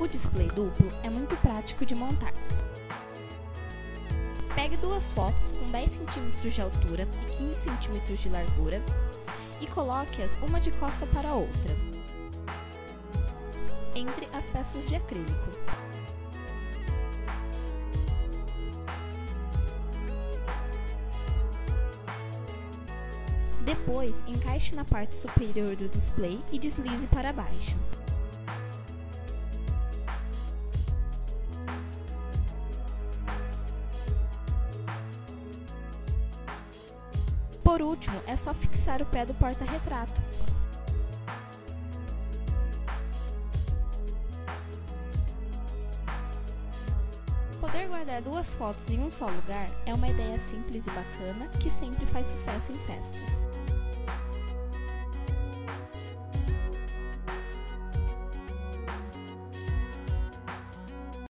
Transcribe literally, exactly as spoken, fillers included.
O display duplo é muito prático de montar. Pegue duas fotos com dez centímetros de altura e quinze centímetros de largura e coloque-as uma de costa para a outra, entre as peças de acrílico. Depois, encaixe na parte superior do display e deslize para baixo. Por último, é só fixar o pé do porta-retrato. Poder guardar duas fotos em um só lugar é uma ideia simples e bacana que sempre faz sucesso em festas.